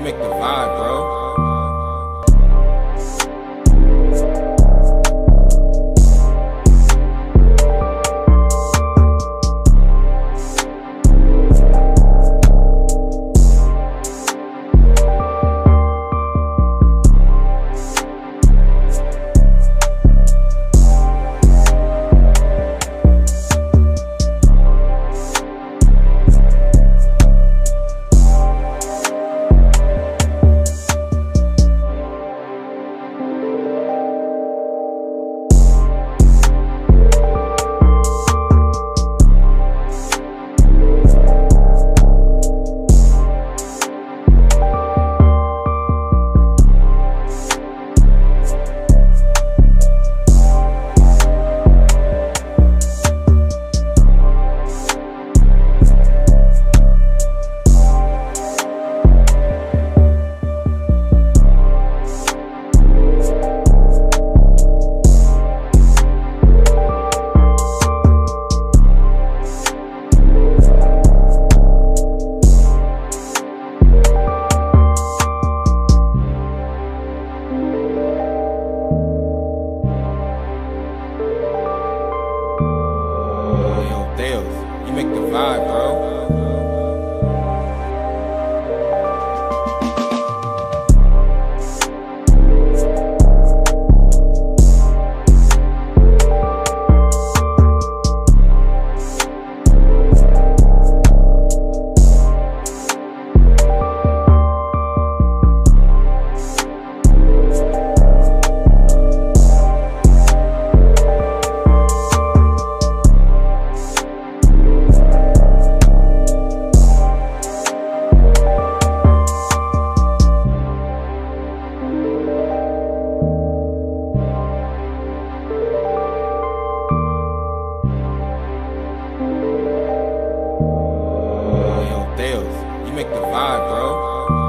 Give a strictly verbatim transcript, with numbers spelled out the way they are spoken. You make the vibe, bro. You make the vibe, bro. You make the vibe, bro.